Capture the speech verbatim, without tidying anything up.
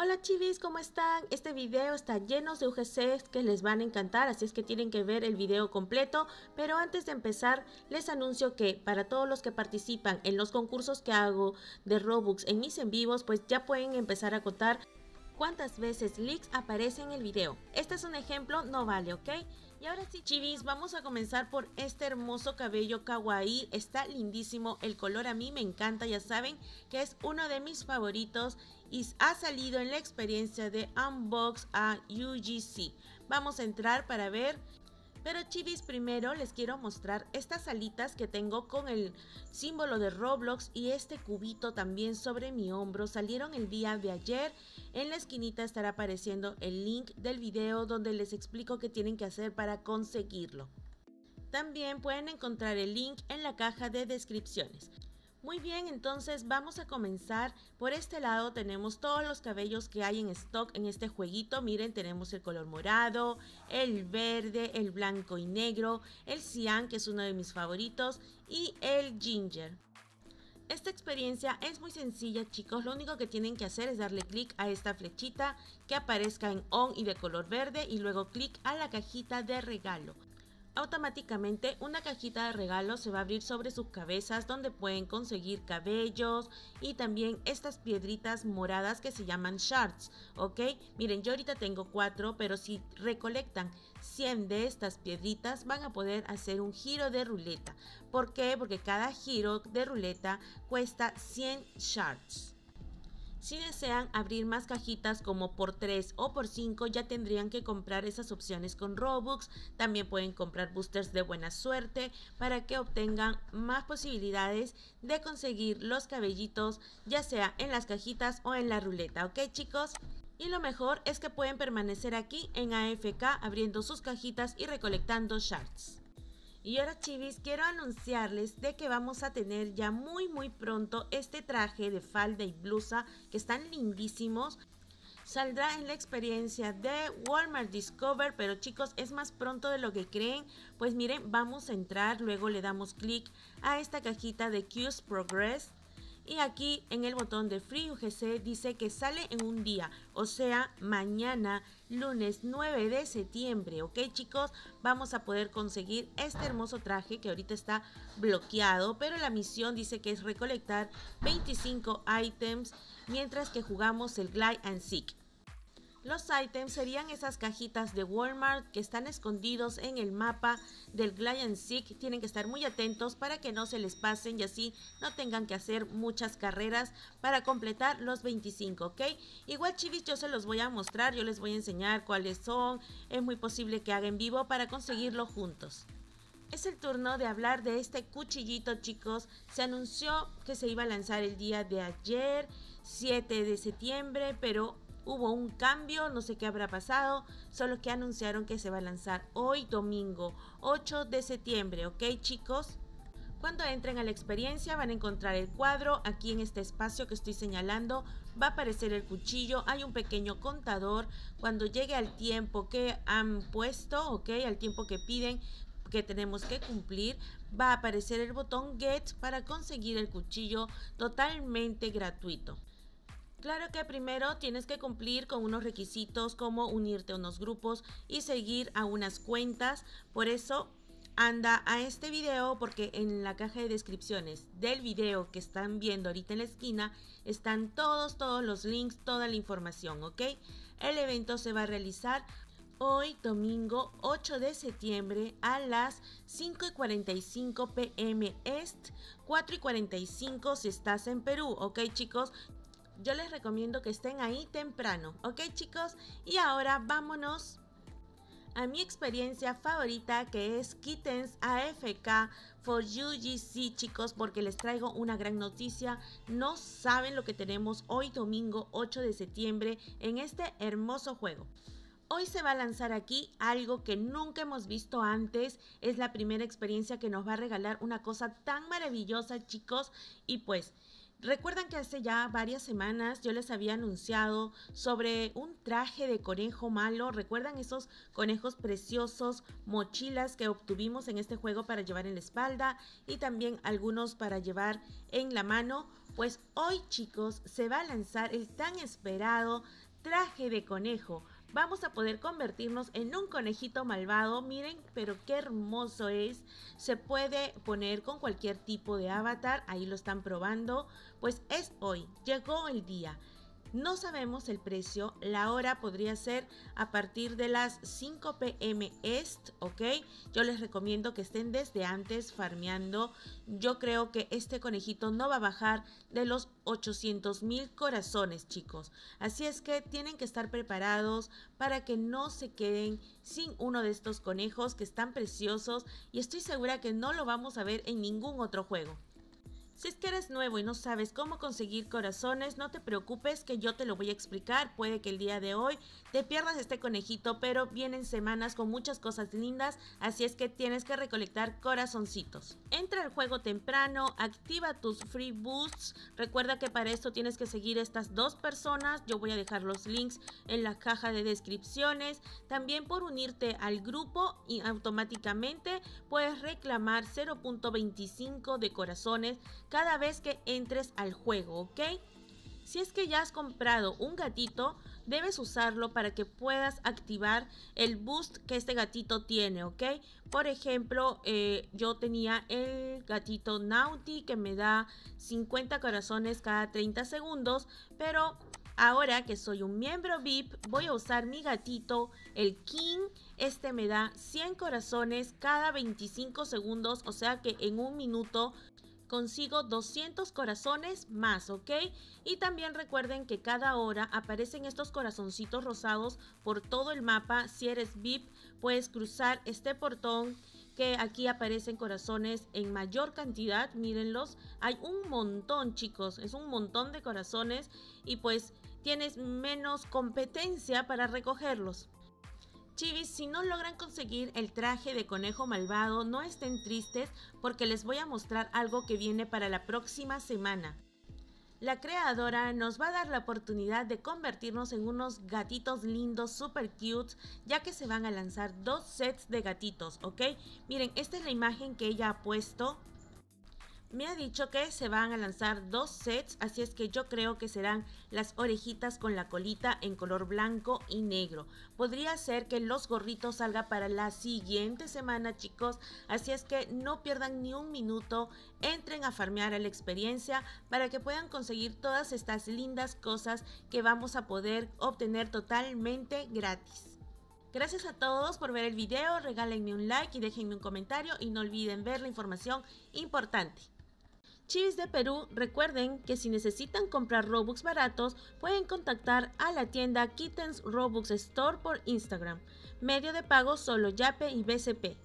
Hola chivis, ¿cómo están? Este video está lleno de U G Cs que les van a encantar, así es que tienen que ver el video completo. Pero antes de empezar, les anuncio que para todos los que participan en los concursos que hago de Robux en mis en vivos, pues ya pueden empezar a contar cuántas veces leaks aparece en el video. Este es un ejemplo, no vale, ¿ok? Y ahora sí, chivis, vamos a comenzar por este hermoso cabello kawaii. Está lindísimo, el color a mí me encanta, ya saben que es uno de mis favoritos y ha salido en la experiencia de Unbox a U G C. Vamos a entrar para ver, pero chivis, primero les quiero mostrar estas alitas que tengo con el símbolo de Roblox y este cubito también sobre mi hombro. Salieron el día de ayer. En la esquinita estará apareciendo el link del video donde les explico qué tienen que hacer para conseguirlo. También pueden encontrar el link en la caja de descripciones. Muy bien, entonces vamos a comenzar. Por este lado tenemos todos los cabellos que hay en stock en este jueguito. Miren, tenemos el color morado, el verde, el blanco y negro, el cian, que es uno de mis favoritos, y el ginger. Esta experiencia es muy sencilla, chicos. Lo único que tienen que hacer es darle clic a esta flechita que aparezca en on y de color verde y luego clic a la cajita de regalo. Automáticamente una cajita de regalo se va a abrir sobre sus cabezas donde pueden conseguir cabellos y también estas piedritas moradas que se llaman shards, ¿ok? Miren, yo ahorita tengo cuatro, pero si recolectan cien de estas piedritas van a poder hacer un giro de ruleta. ¿Por qué? Porque cada giro de ruleta cuesta cien shards. Si desean abrir más cajitas como por tres o por cinco, ya tendrían que comprar esas opciones con Robux. También pueden comprar boosters de buena suerte para que obtengan más posibilidades de conseguir los cabellitos, ya sea en las cajitas o en la ruleta, ¿ok chicos? Y lo mejor es que pueden permanecer aquí en A F K abriendo sus cajitas y recolectando shards. Y ahora chivis, quiero anunciarles de que vamos a tener ya muy muy pronto este traje de falda y blusa que están lindísimos. Saldrá en la experiencia de Walmart Discover, pero chicos es más pronto de lo que creen. Pues miren, vamos a entrar, luego le damos clic a esta cajita de Q's Progress. Y aquí en el botón de Free U G C dice que sale en un día, o sea, mañana, lunes nueve de septiembre, ¿ok chicos? Vamos a poder conseguir este hermoso traje que ahorita está bloqueado, pero la misión dice que es recolectar veinticinco ítems mientras que jugamos el Glide and Seek. Los ítems serían esas cajitas de Walmart que están escondidos en el mapa del Glide and Seek. Tienen que estar muy atentos para que no se les pasen y así no tengan que hacer muchas carreras para completar los veinticinco, ¿ok? Igual chivis, yo se los voy a mostrar, yo les voy a enseñar cuáles son. Es muy posible que haga en vivo para conseguirlo juntos. Es el turno de hablar de este cuchillito, chicos. Se anunció que se iba a lanzar el día de ayer, siete de septiembre, pero hubo un cambio, no sé qué habrá pasado, solo que anunciaron que se va a lanzar hoy domingo ocho de septiembre, ¿ok chicos? Cuando entren a la experiencia van a encontrar el cuadro, aquí en este espacio que estoy señalando va a aparecer el cuchillo, hay un pequeño contador, cuando llegue al tiempo que han puesto, ¿ok? Al tiempo que piden que tenemos que cumplir, va a aparecer el botón Get para conseguir el cuchillo totalmente gratuito. Claro que primero tienes que cumplir con unos requisitos como unirte a unos grupos y seguir a unas cuentas. Por eso anda a este video porque en la caja de descripciones del video que están viendo ahorita en la esquina están todos, todos los links, toda la información, ¿ok? El evento se va a realizar hoy domingo ocho de septiembre a las cinco y cuarenta y cinco p m Est, cuatro y cuarenta y cinco si estás en Perú, ¿ok chicos? Yo les recomiendo que estén ahí temprano, ¿ok chicos? Y ahora vámonos a mi experiencia favorita que es Kittens A F K for U G C, chicos, porque les traigo una gran noticia. No saben lo que tenemos hoy domingo ocho de septiembre en este hermoso juego. Hoy se va a lanzar aquí algo que nunca hemos visto antes. Es la primera experiencia que nos va a regalar una cosa tan maravillosa, chicos. Y pues recuerdan que hace ya varias semanas yo les había anunciado sobre un traje de conejo malo. Recuerdan esos conejos preciosos, mochilas que obtuvimos en este juego para llevar en la espalda y también algunos para llevar en la mano. Pues hoy chicos se va a lanzar el tan esperado traje de conejo. Vamos a poder convertirnos en un conejito malvado. Miren, pero qué hermoso es. Se puede poner con cualquier tipo de avatar. Ahí lo están probando. Pues es hoy. Llegó el día. No sabemos el precio. La hora podría ser a partir de las cinco p m Est, ¿ok? Yo les recomiendo que estén desde antes farmeando. Yo creo que este conejito no va a bajar de los ochocientos mil corazones, chicos. Así es que tienen que estar preparados para que no se queden sin uno de estos conejos que están preciosos. Y estoy segura que no lo vamos a ver en ningún otro juego. Si es que eres nuevo y no sabes cómo conseguir corazones, no te preocupes que yo te lo voy a explicar. Puede que el día de hoy te pierdas este conejito, pero vienen semanas con muchas cosas lindas, así es que tienes que recolectar corazoncitos. Entra al juego temprano, activa tus free boosts. Recuerda que para esto tienes que seguir estas dos personas. Yo voy a dejar los links en la caja de descripciones. También por unirte al grupo y automáticamente puedes reclamar cero punto veinticinco de corazones cada vez que entres al juego, ¿ok? Si es que ya has comprado un gatito, debes usarlo para que puedas activar el boost que este gatito tiene, ¿ok? Por ejemplo, eh, yo tenía el gatito Naughty que me da cincuenta corazones cada treinta segundos, pero ahora que soy un miembro V I P, voy a usar mi gatito, el King. Este me da cien corazones cada veinticinco segundos, o sea que en un minuto consigo doscientos corazones más, ¿ok? Y también recuerden que cada hora aparecen estos corazoncitos rosados por todo el mapa. Si eres V I P, puedes cruzar este portón que aquí aparecen corazones en mayor cantidad. Mírenlos, hay un montón, chicos, es un montón de corazones y pues tienes menos competencia para recogerlos. Chivis, si no logran conseguir el traje de conejo malvado, no estén tristes porque les voy a mostrar algo que viene para la próxima semana. La creadora nos va a dar la oportunidad de convertirnos en unos gatitos lindos, super cute, ya que se van a lanzar dos sets de gatitos, ¿ok? Miren, esta es la imagen que ella ha puesto. Me ha dicho que se van a lanzar dos sets, así es que yo creo que serán las orejitas con la colita en color blanco y negro. Podría ser que los gorritos salgan para la siguiente semana, chicos, así es que no pierdan ni un minuto. Entren a farmear a la experiencia para que puedan conseguir todas estas lindas cosas que vamos a poder obtener totalmente gratis. Gracias a todos por ver el video, regálenme un like y déjenme un comentario y no olviden ver la información importante. Chivis de Perú, recuerden que si necesitan comprar Robux baratos, pueden contactar a la tienda Kittens Robux Store por Instagram. Medio de pago solo Yape y B C P.